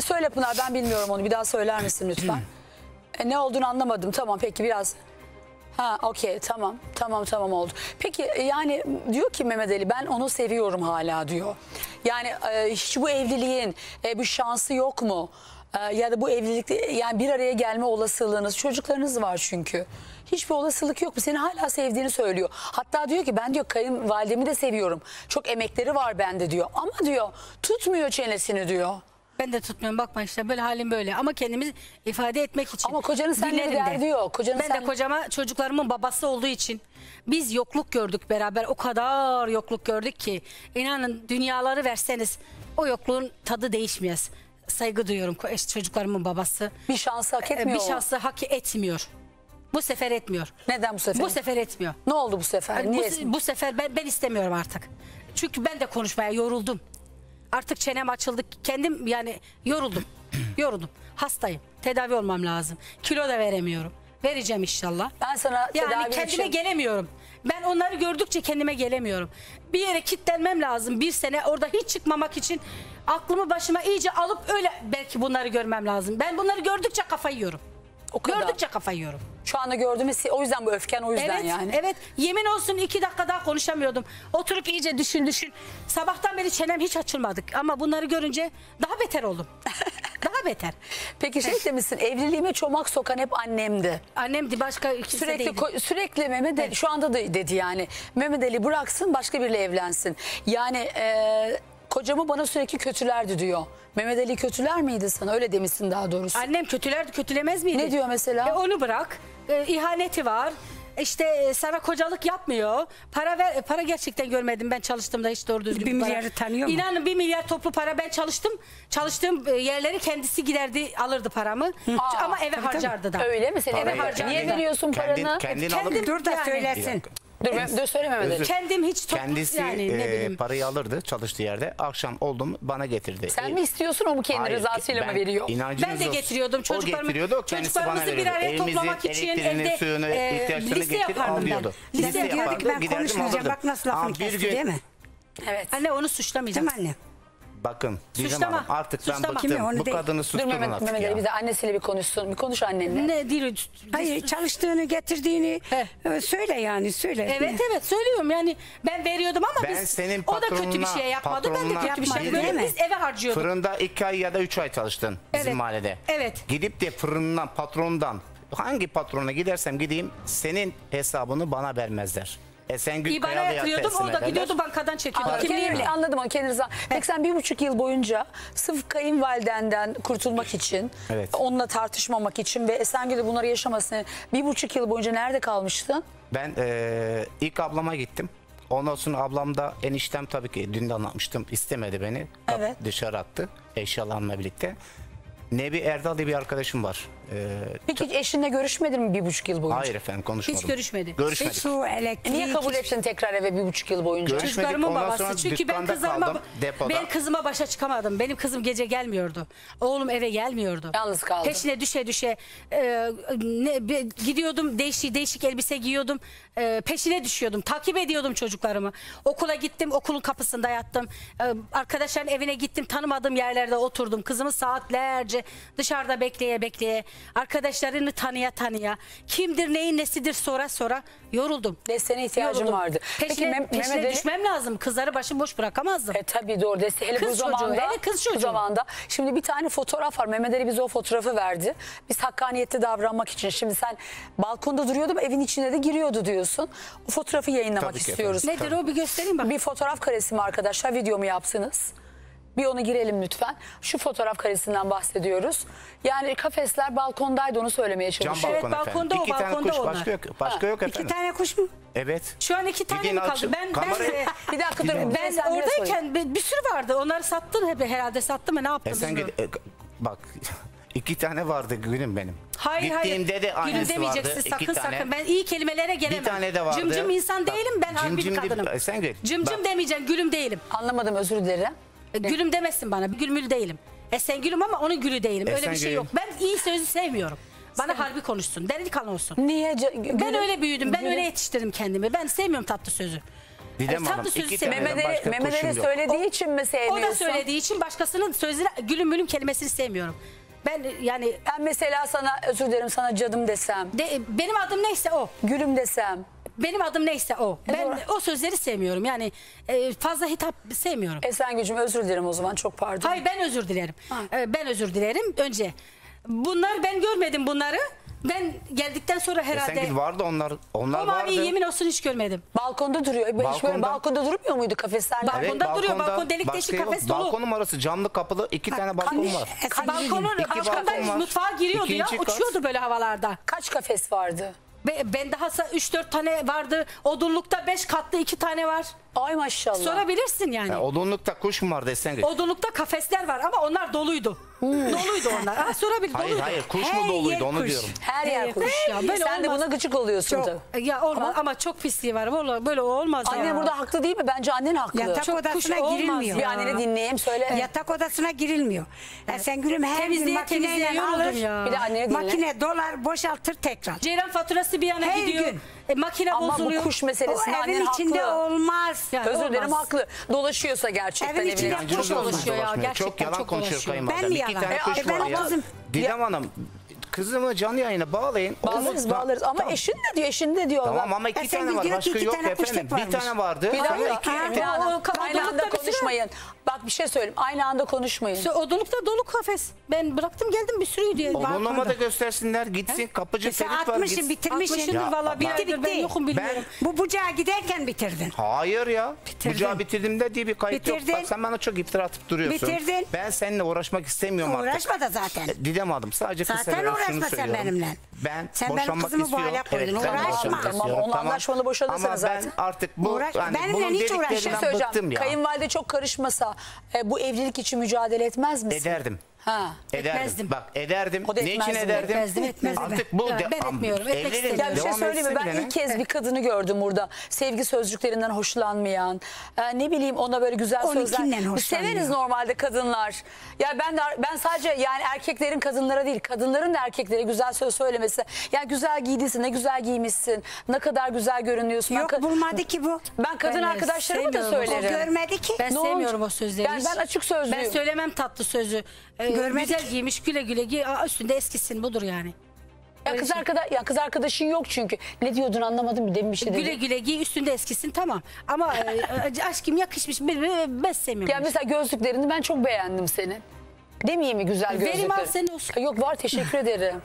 Söyle Pınar, ben bilmiyorum onu. Bir daha söyler misin lütfen? Ne olduğunu anlamadım. Tamam peki biraz. Ha okey, tamam. Tamam oldu. Peki yani diyor ki Mehmet Ali, ben onu seviyorum hala diyor. Yani hiç bu evliliğin bir şansı yok mu? Ya da bu evlilikte yani bir araya gelme olasılığınız, çocuklarınız var çünkü. Hiçbir olasılık yok mu? Seni hala sevdiğini söylüyor. Hatta diyor ki ben diyor kayınvalidemi de seviyorum. Çok emekleri var bende diyor. Ama diyor tutmuyor çenesini diyor. Ben de tutmuyorum, bakma işte böyle halim böyle, ama kendimizi ifade etmek için. Ama kocanın senleri derdi yok. Kocanın ben de kocama, çocuklarımın babası olduğu için biz yokluk gördük beraber, o kadar yokluk gördük ki inanın dünyaları verseniz o yokluğun tadı değişmez. Saygı duyuyorum çocuklarımın babası. Bir şansı hak etmiyor. Bir şansı hak etmiyor. Bu sefer etmiyor. Neden bu sefer? Bu sefer etmiyor. Ne oldu bu sefer? Bu sefer ben istemiyorum artık. Çünkü ben de konuşmaya yoruldum. Artık çenem açıldı. Kendim yani yoruldum. Hastayım. Tedavi olmam lazım. Kilo da veremiyorum. Vereceğim inşallah. Ben sana tedavi yani kendime gelemiyorum. Ben onları gördükçe kendime gelemiyorum. Bir yere kilitlenmem lazım. Bir sene orada hiç çıkmamak için aklımı başıma iyice alıp öyle belki bunları görmem lazım. Ben bunları gördükçe kafayı yiyorum. Gördükçe kafayı yiyorum. Şu anda gördüğümüz o yüzden bu öfken, o yüzden evet, yani. Evet, yemin olsun 2 dakika daha konuşamıyordum. Oturup iyice düşün. Sabahtan beri çenem hiç açılmadık ama bunları görünce daha beter oldum. Daha beter. Peki şey demişsin, evliliğime çomak sokan hep annemdi. Annemdi, başka kimse değildi. Sürekli Mehmet Ali, şu anda da dedi yani. Mehmet Ali bıraksın, başka biriyle evlensin. Yani kocamı bana sürekli kötülerdi diyor. Mehmet Ali kötüler miydi sana? Öyle demişsin daha doğrusu. Annem kötülerdi, kötülemez miydi? Ne diyor mesela? Onu bırak. İhaneti var. İşte sana kocalık yapmıyor. Para ver, para gerçekten görmedim. Ben çalıştığımda hiç doğru düzgün bir milyarı tanıyor mu? İnanın 1 milyar toplu para. Ben çalıştım. Çalıştığım yerleri kendisi giderdi, alırdı paramı. Ama eve harcardı da. Öyle mi? Sen eve harcardı. Niye veriyorsun paranı? Kendin dur da söylesin. Dur söylememedim. Kendim hiç toplu yani ne bileyim. Parayı alırdı çalıştığı yerde. Akşam oldum bana getirdi. Sen mi istiyorsun, o mu kendi rızasıyla mı veriyor? Ben de getiriyordum. Çocuklarımızı bir araya toplamak için evde liste yapardım ben. Liste yapardık, ben konuşmayacağım. Bak nasıl lafını kesti değil mi? Evet. Anne onu suçlamayacağım. Değil mi anne? Bakın suçlama. Artık ben bıktım. Bu kadını susturun artık. Mehmet Ali bize annesiyle bir konuşsun. Bir konuş annenle. Ne değil? Hayır, çalıştığını, getirdiğini söyle yani, söyle. Evet evet söylüyorum yani, ben veriyordum ama biz, o da kötü bir şey yapmadı. Ben de kötü bir şey yapmadım. Biz eve harcıyorduk. Fırında 2 ay ya da 3 ay çalıştın bizim mahallede. Evet. Gidip de fırından, patronundan, hangi patrona gidersem gideyim senin hesabını bana vermezler. Esengül Kayalı'ya teslim ederler. İbara'ya yatırıyordum, o da gidiyordu bankadan çekiyordu. Anladım onu, kendiniz anladınız. Peki sen 1,5 yıl boyunca sırf kayınvalidenden kurtulmak için, onunla tartışmamak için ve Esengül'de bunları yaşamasını, 1,5 yıl boyunca nerede kalmıştın? Ben ilk ablama gittim. Ondan sonra ablam da, eniştem tabii ki dün de anlatmıştım, istemedi beni. Evet. Dışarı attı eşyalarımla birlikte. Nebi Erdal diye bir arkadaşım var. Peki hiç eşinle görüşmedin mi 1,5 yıl boyunca? Hayır efendim, konuşmadım. Hiç görüşmedik. Niye kabul ettin tekrar eve 1,5 yıl boyunca? Çocuklarımın babası. Çünkü ben kızıma başa çıkamadım. Benim kızım gece gelmiyordu. Oğlum eve gelmiyordu. Yalnız kaldı. Peşine düşe düşe gidiyordum, değişik elbise giyiyordum. Peşine düşüyordum. Takip ediyordum çocuklarımı. Okula gittim, okulun kapısında yattım. Arkadaşların evine gittim, tanımadığım yerlerde oturdum. Kızımı saatlerce dışarıda bekleye, arkadaşlarını tanıya, kimdir neyin nesidir sonra yoruldum. Desteğine ihtiyacım vardı. Peşine düşmem lazım. Kızları başıboş bırakamazdım. Tabii doğru. Hele bu zamanda, şimdi bir tane fotoğraf var. Mehmet Ali bize o fotoğrafı verdi. Biz hakkaniyetli davranmak için. Şimdi sen balkonda duruyordum, evin içine de giriyordu diyorsun. O fotoğrafı yayınlamak istiyoruz. Nedir o, bir göstereyim bak. Bir fotoğraf karesi mi arkadaşlar? Video mu yapsınız? Bir onu girelim lütfen. Şu fotoğraf karesinden bahsediyoruz. Yani kafesler balkondaydı, onu söylemeye çalışıyor. Evet, balkonda efendim. 2 tane kuş onlar. Başka yok efendim. 2 tane kuş mu? Evet. Şu an 2 tane mi kaldı? Bir dakika dur. Ben oradayken bir sürü vardı. Onları sattın herhalde, sattı mı? Ne yaptın? Bak 2 tane vardı günüm benim. Hayır. Gülüm demeyeceksin sakın. Ben iyi kelimelere gelemem. 1 tane de vardı. Cımcım insan değilim, ben harbi bir kadınım. Cımcım demeyeceksin, gülüm değilim. Anlamadım, özür dilerim. Gülüm demesin bana. Gülmül değilim. Esengülüm ama onun gülü değilim. Öyle bir şey yok. Ben iyi sözü sevmiyorum. Bana harbi konuşsun. Delikanlı olsun. Niye? Ben öyle büyüdüm. Ben öyle yetiştirdim kendimi. Ben sevmiyorum tatlı sözü. Didem Hanım, Mehmet Ali söylediği için mi sevmiyorsun? O da söylediği için başkasının sözleri, gülüm gülüm kelimesini sevmiyorum. Ben yani... Ben mesela sana, özür dilerim, sana cadım desem. Benim adım neyse o. Gülüm desem. Benim adım neyse o. Ben o sözleri sevmiyorum. Yani fazla hitap sevmiyorum. Esengül'cüm özür dilerim o zaman, çok pardon. Hayır, ben özür dilerim. Ben özür dilerim önce. Bunlar, ben görmedim bunları. Ben geldikten sonra herhalde... Esengül vardı, onlar vardı. O maviyi yemin olsun hiç görmedim. Balkonda duruyor. Balkonda durmuyor muydu kafeslerde? Balkonda, evet, balkonda duruyor. Balkon delik deşik, kafes dolu. Balkonun arası camlı kapılı iki tane balkon var. Balkonun arasından mutfağa giriyordu ya. Uçuyordu böyle havalarda. Kaç kafes vardı? Ben dahasa 3-4 tane vardı. Odunlukta 5 katlı 2 tane var. Ay maşallah. Sorabilirsin yani. Odunlukta kuş mu vardı Esengül? Odunlukta kafesler var ama onlar doluydu. Doluydu onlar. Ha, sorabilir. Hayır doluydu. Hayır, kuş mu doluydu onu diyorum. Her yer kuş ya. Böyle sen olmaz. De buna gıcık oluyorsun çok, tabii. Ya olmaz ama çok pisliği var. Vallahi böyle olmaz. Anne burada haklı değil mi? Bence annen haklı. Yatak odasına girilmiyor. Bir anneni dinleyeyim, söyle. Yatak odasına girilmiyor. Esengül'üm her gün makineyle alır. Bir de anneni dinle. Makine dolar, boşaltır tekrar. Ceyran faturası bir yana her gidiyor. Gün. Makine ama bozuluyor. Bu kuş meselesinde annen haklı. Evin içinde olmaz. Özür dilerim, haklı. Dolaşıyorsa gerçekten evin içinde kuş dolaşıyor ya. Gerçekten çok konuşuyor. Ben mi yalan? Didem Hanım, kızımı canlı yayına bağlayın. Bağlarız ama eşin de diyor, Tamam ama iki tane var, başka yok efendim. Bir tane vardı. Aynı anda konuşmayın. Bak bir şey söyleyeyim, aynı anda konuşmayın. Odunlukta dolu kafes. Ben bıraktım geldim, bir sürüydü diye. Odunlama da göstersinler, gitsin. Kapıcı Ferit var. Atmışım, bitirmişim. Valla bitti. Ben yokum, bilmiyorum. Bu bucağa giderken bitirdin. Hayır ya. Bucağı bitirdim de diye bir kayıt yok. Bak sen bana çok iftira atıp duruyorsun. Bitirdin. Ben seninle uğraşmak istemiyorum artık. Uğraşma da zaten. Didem Hanım, sadece kısa uğraşma sen benimle. Sen benim kızımı bu hale koydun. Uğraşma. Tamam, onu anlaşmalı boşalırsan zaten. Ben artık bu, bunun dediklerinden bıktım ya. Kayınvalide çok karışmasa bu evlilik için mücadele etmez misin? Ederdim. Ederdim. Bak ederdim. Ne için ederdim? Etmezdim. Artık bu etmiyorum. Ya bir şey söyleyeyim mi? Ben ilk kez bir kadını gördüm burada. Sevgi sözcüklerinden hoşlanmayan, ne bileyim ona böyle güzel sözler. Severiz normalde kadınlar. Ya ben sadece yani erkeklerin kadınlara değil, kadınların da erkeklere güzel söz söylemesi. Ya güzel giydinsin, ne güzel giymişsin, ne kadar güzel görünüyorsun. Yok, bulmadı ki bu. Ben kadın arkadaşlarıma da söylerim. O görmedi ki. Ben sevmiyorum o sözleri. Ben açık sözlüyüm. Ben söylemem tatlı sözü. Güzel giymiş, güle güle giy, üstünde eskisin, budur yani. Ya kız arkadaşın yok çünkü. Ne diyordun, anlamadım, demin bir şey dedi. Güle güle giy, üstünde eskisin, tamam. Ama aşkım yakışmış, ben sevmiyorum. Ya mesela gözlüklerini ben çok beğendim senin. Demeyeyim mi güzel gözlükleri? Vereyim abi senin olsun. Yok var, teşekkür ederim.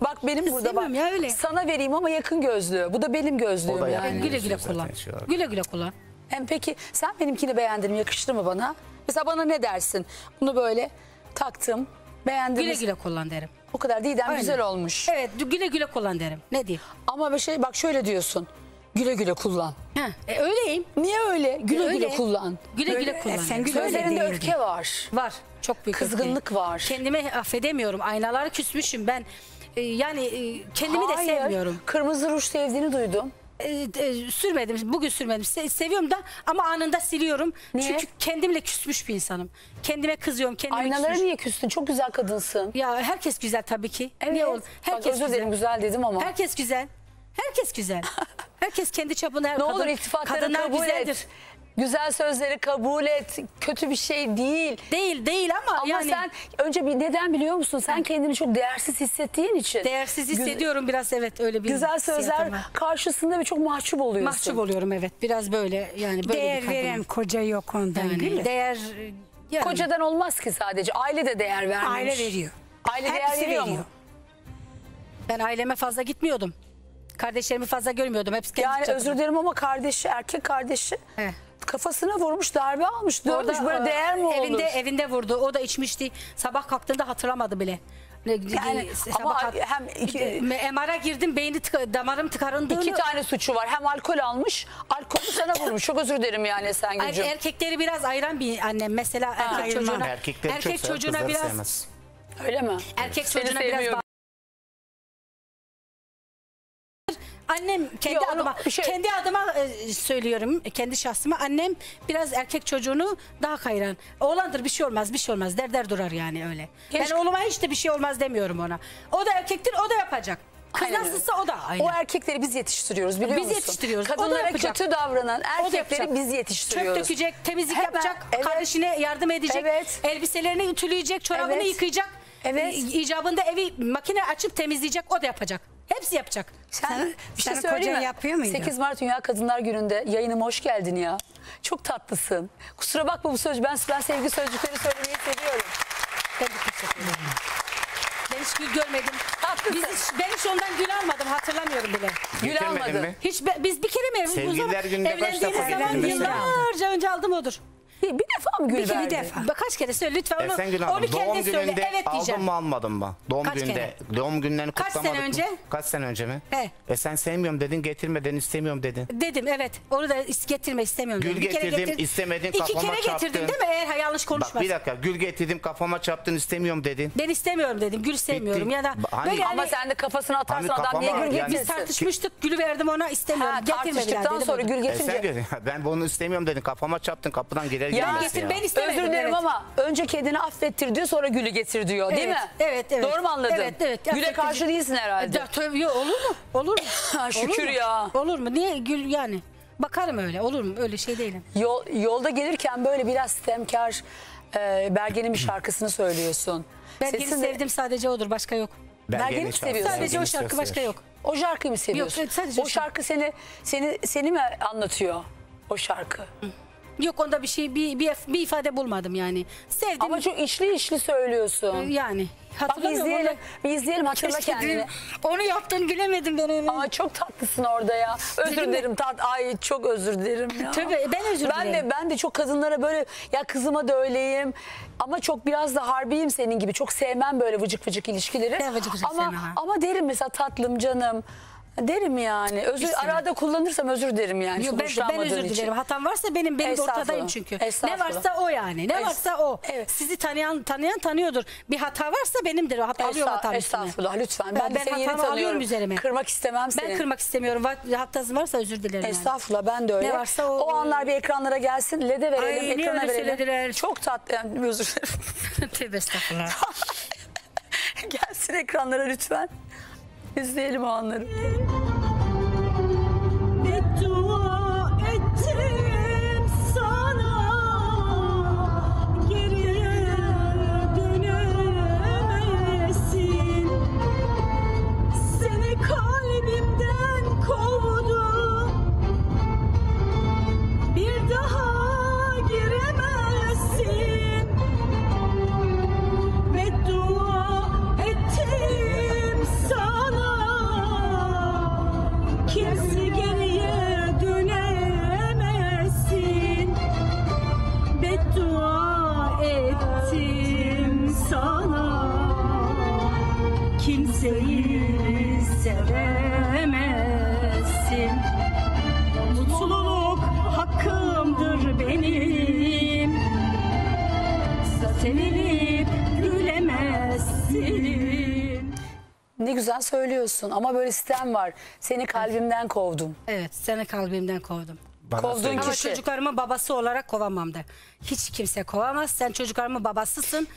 Bak benim burada bak. Ya, öyle. Sana vereyim ama yakın gözlüğü. Bu da benim gözlüğüm da yani. Güle güle kullan. Güle güle kullan. Hem peki sen benimkini beğendin mi, yakıştı mı bana? Mesela bana ne dersin? Bunu böyle... Taktım, beğendim. Güle güle kullan derim. O kadar. Didem aynen. Güzel olmuş. Evet, güle güle kullan derim. Ne diyeyim? Ama bir şey bak, şöyle diyorsun. Güle güle kullan. Öyleyim. Niye öyle? Güle güle kullan. Güle güle kullan. Sözlerinde öfke var. Var. Çok büyük kızgınlık var. Kendime affedemiyorum. Aynalara küsmüşüm ben. Yani kendimi de sevmiyorum. Kırmızı ruj sevdiğini duydum. Sürmedim, bugün sürmedim, seviyorum da ama anında siliyorum. Niye? Çünkü kendimle küsmüş bir insanım. Kendime kızıyorum, kendime küsmüş. Niye küstün? Çok güzel kadınsın. Ya herkes güzel tabii ki. Evet. Niye herkes bak, özür dilerim, güzel dedim ama. Herkes güzel. Herkes güzel. Herkes kendi çapında. Ne olur iltifatları kabul et. Güzel sözleri kabul et. Kötü bir şey değil. Değil ama yani. Ama sen önce bir neden biliyor musun? Sen kendini çok değersiz hissettiğin için. Değersiz hissediyorum biraz, evet, öyle bir. Güzel sözler karşısında bir çok mahcup oluyorsun. Mahcup oluyorum, evet, biraz böyle yani. Böyle değer veren koca yok ondan yani. Değer yani. Kocadan olmaz ki sadece. Aile de değer vermiş. Aile veriyor. Aile hepsi değer veriyor mu? Ben aileme fazla gitmiyordum. Kardeşlerimi fazla görmüyordum. Hepsi yani özür dilerim ama erkek kardeşi. Evet. Kafasına vurmuş, darbe almış, dövmüş, böyle değer mi olur? Evinde vurdu, o da içmişti. Sabah kalktığında hatırlamadı bile. Yani ama hem MR'a girdim, damarım tıkarındığını... 2 tane suçu var, hem alkol almış, alkolü sana vurmuş. Çok özür dilerim yani Esengül'cüğüm. Erkekleri biraz ayıran bir annem mesela, erkek çocuğuna biraz... Sevmez. Öyle mi? Erkek çocuğuna biraz... Annem kendi adıma söylüyorum, kendi şahsıma, annem biraz erkek çocuğunu daha kayıran. Oğlandır, bir şey olmaz der durar yani öyle. Ben oğluma hiç de bir şey olmaz demiyorum ona. O da erkektir, o da yapacak. Kız nasılsa o da aynı. O erkekleri biz yetiştiriyoruz biliyor musun? Biz yetiştiriyoruz. Kadınlara kötü davranan erkekleri biz yetiştiriyoruz. Çöp dökecek, temizlik yapacak, kardeşine yardım edecek, elbiselerini ütüleyecek, çorabını yıkayacak. Evet. İcabında evi makine açıp temizleyecek, o da yapacak. Hepsi yapacak. Sen bir şey söyleyeyim mi? Yapıyor muydu? 8 Mart Dünya Kadınlar Günü'nde yayınıma hoş geldin ya. Çok tatlısın. Kusura bakma bu sözcük. Ben sevgi sözcükleri söylemeyi seviyorum. Ben hiç gül görmedim. Ben hiç ondan gül almadım, hatırlamıyorum bile. Gül almadım. Biz bir kere mi evlendiğimiz zaman yıllarca önce aldım odur. Bir defa mı gül verdi? Bir defa. Kaç kere söyle lütfen. Esengül Hanım, doğum gününde aldım mı almadım mı? Doğum gününde, doğum günlerini kutlamadık. Kaç sene önce? Kaç sene önce mi? He. Sen sevmiyorum dedin, getirmeden istemiyorum dedin. Dedim evet, onu da getirme istemiyorum. Gül getirdim, istemedin, kafama çarptın. 2 kere getirdin değil mi? Eğer yanlış konuşmazsın. Bak bir dakika, gül getirdim, kafama çarptın, istemiyorum dedin. Ben istemiyorum dedim, gül sevmiyorum ya da. Ama sen de kafasını atarsın adam niye gül getirsin? Biz tartışmıştık, gülü verdim ona, istemiyorum. Tartıştıktan sonra gül getirince. Ben bunu istemiyorum dedin, kafama çarptın, kapıdan geri. Ya getir, ben istemedim. Özür dilerim ama önce kedini affettir diyor, sonra gülü getir diyor değil mi? Evet, evet. Doğru mu anladım? Evet, evet. Güle karşı değilsin herhalde. Tabii, olur mu? Olur mu? Şükür ya. Olur mu? Niye gül yani? Bakarım öyle, olur mu? Öyle şey değilim. Yolda gelirken böyle biraz sitemkar Berge'nin bir şarkısını söylüyorsun. Berge'yi sevdim, sadece odur, başka yok. Berge'yi seviyorsun. Sadece o şarkı, başka yok. O şarkıyı mı seviyorsun? Yok, sadece o şarkı. Seni mi anlatıyor o şarkı? Yok, onda bir şey, bir ifade bulmadım yani. Sevdim. Ama çok içli içli söylüyorsun. Yani hatırlamıyorum. Bir izleyelim hatırla kendini. Onu yaptın, gülemedim ben onu. Aa, çok tatlısın orada ya. Özür dilerim. Ay çok özür dilerim ya. Tabii ben özür dilerim. Ben de çok kadınlara böyle ya, kızıma da öyleyim. Ama çok biraz da harbiyim senin gibi. Çok sevmem böyle vıcık vıcık ilişkileri. Ben vıcık vıcık sevmem. Ama derim mesela, tatlım, canım. Derim yani. Arada kullanırsam özür derim yani. Yok, ben özür dilerim. İçin. Hatam varsa benim de ortadayım çünkü. Ne varsa o yani. Ne varsa o. Evet. Sizi tanıyan tanıyordur. Bir hata varsa benimdir. Alıyorum hatamı. Estağfurullah lütfen. Ben seni yeni tanıyorum. Üzerime. Kırmak istemem seni. Ben kırmak istemiyorum. Hatası varsa özür dilerim. Estağfurullah yani. Ben de öyle. Ne varsa o. O anlar bir ekranlara gelsin. LED'e verelim. Ay, ekrana verelim. Söylediler. Çok tatlı. Yani, özür dilerim. Tövbe estağfurullah. Gelsin ekranlara lütfen. İzleyelim o anları. Beddua ettim sana, geriye dönemesin. Seni kalbimden kovdum, bir daha giremezsin. Beddua ettim sana, kimse geriye dönemezsin. Beddua ettim sana, kimseyi sevemezsin. Mutluluk hakkımdır benim, sevinip gülemezsin. Ne güzel söylüyorsun ama böyle sitem var. Seni kalbimden kovdum. Evet, seni kalbimden kovdum. Kovduğun kişi. Ama çocuklarımın babası olarak kovamam da. Hiç kimse kovamaz. Sen çocuklarımın babasısın.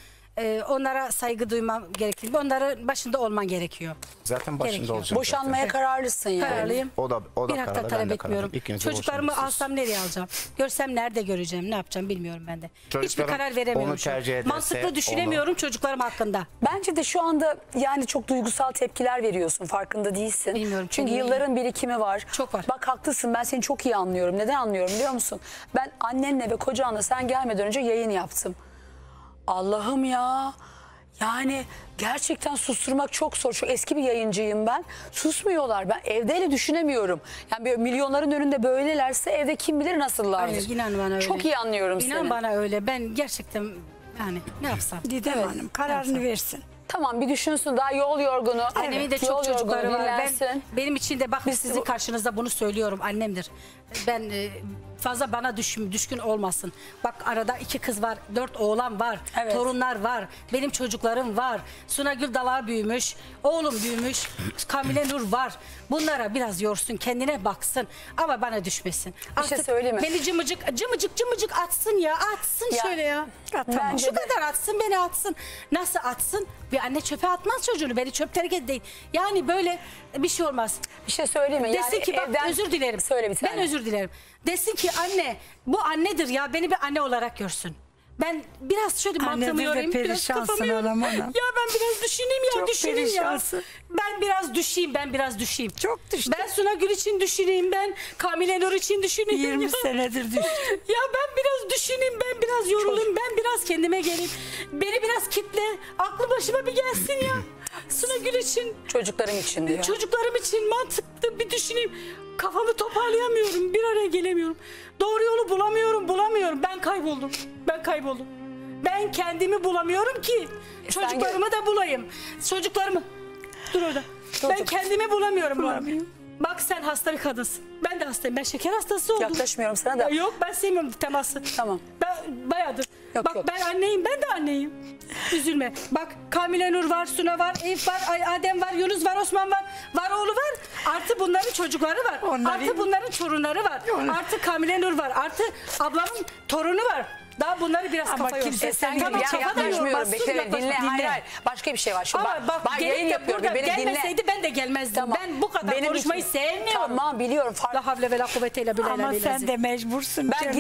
Onlara saygı duymam gerekli. Onların başında olman gerekiyor. Zaten başında olacak. Boşanmaya kararlısın yani. Kararlıyım. O da bir hakta talep etmiyorum. Çocuklarımı alsam nereye alacağım? Görsem nerede göreceğim? Ne yapacağım bilmiyorum ben de. Hiçbir karar veremiyorum. Mantıklı düşünemiyorum çocuklarım hakkında. Bence de şu anda yani çok duygusal tepkiler veriyorsun. Farkında değilsin. Bilmiyorum. Çünkü yılların birikimi var. Çok var. Bak haklısın, ben seni çok iyi anlıyorum. Neden anlıyorum biliyor musun? Ben annenle ve kocanla sen gelmeden önce yayın yaptım. Allah'ım ya, yani gerçekten susturmak çok zor. Şu eski bir yayıncıyım ben. Susmuyorlar. Ben evdeyle düşünemiyorum. Yani böyle milyonların önünde böylelerse evde kim bilir nasıllardır. Hayır, inan bana öyle. Çok iyi anlıyorum seni. İnan bana öyle. Ben gerçekten yani ne yapsam? Didem Hanım kararını versin. Tamam, bir düşünsün, daha yol yorgunu. Annemin de çok çocukları var. Benim için de bakın, sizin karşınızda bunu söylüyorum, annemdir. Ben fazla bana düşkün olmasın. Bak arada 2 kız var, 4 oğlan var, evet, torunlar var, benim çocuklarım var. Sunagül dalağı büyümüş, oğlum büyümüş, Kamile Nur var. Bunlara biraz yorsun, kendine baksın ama bana düşmesin. Artık şey söyleyeyim mi? Beni cımıcık atsın ya, atsın ya, şöyle ya. Tamam. Şu kadar atsın, beni atsın. Nasıl atsın? Bir anne çöpe atmaz çocuğunu, beni çöp terk değil. Yani böyle bir şey olmaz. Bir şey söyleyeyim mi? Desin yani ki bak özür dilerim. Söyle bir tane. Ben özür dilerim. Desin ki anne, bu annedir ya, beni bir anne olarak görsün. Ben biraz şöyle mantığımı yorayım, biraz kafamı yorayım. Ya ben biraz düşüneyim ya, çok düşüneyim perişansın ya. Ben biraz düşeyim. Çok düştüm. Ben Sunagül için düşüneyim, ben Kamile Nur için düşüneyim. 20 ya senedir düştüm. Ya ben biraz düşüneyim, ben biraz yorulayım, ben biraz kendime geleyim. Beni biraz kitle, aklı başıma bir gelsin ya. Sunagül için. Çocuklarım için diyor. Çocuklarım için mantıklı bir düşüneyim. Kafamı toparlayamıyorum, bir araya gelemiyorum. Doğru yolu bulamıyorum. Ben kayboldum. Ben kendimi bulamıyorum ki çocuklarımı da bulayım. Çocuklarımı. Dur orada. Ben kendimi bulamıyorum. Bak sen hasta bir kadınsın. Ben de hastayım. Ben şeker hastası oldum. Yaklaşmıyorum sana da. Yok, ben sevmiyorum teması. Tamam. Ben bayağıdır. Yok, bak yok, ben anneyim. Ben de anneyim. Üzülme. Bak Kamile Nur var, Suna var, Eyüp var, Adem var, Yunus var, Osman var. Var oğlu var. Artı bunların çocukları var. Artı bunların torunları var. Artı Kamile Nur var. Artı ablamın torunu var. Daha bunları biraz kafa yorsun. Esengül yaklaşmıyorum. Dinle. Hayır. Başka bir şey var. Şu ama bak yayın yapıyorum. Beni gelmeseydi ben de gelmezdim. Tamam. Ben bu kadar benim konuşmayı için sevmiyorum. Tamam biliyorum. La havle ve la kuvveteyle bile. Ama sen de mecbursun. Ben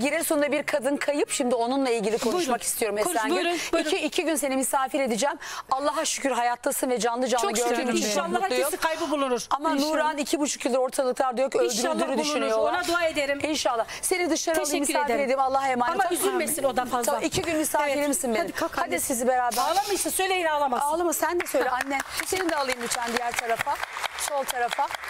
Giresun'da bir kadın kayıp. Şimdi onunla ilgili konuşmak buyurun istiyorum Esengül. Buyurun. İki gün seni misafir edeceğim. Allah'a şükür hayattasın ve canlı gördüğün için inşallah herkesi kaybı bulunur. Ama Nuran 2,5 yıldır ortalıklarda yok. Öldürüldüğünü düşünüyorlar. Ona dua ederim. İnşallah. Seni dışarı alayım, misafir edeyim. Allah'a emanet. Üzülmesin o da fazla. Tamam, 2 gün misafirimsin evet benim. Hadi sizi beraber. Ağlamaysa söyleyin ağlamasın. Ağlama sen de söyle annen. Seni de alayım lütfen diğer tarafa. Sol tarafa.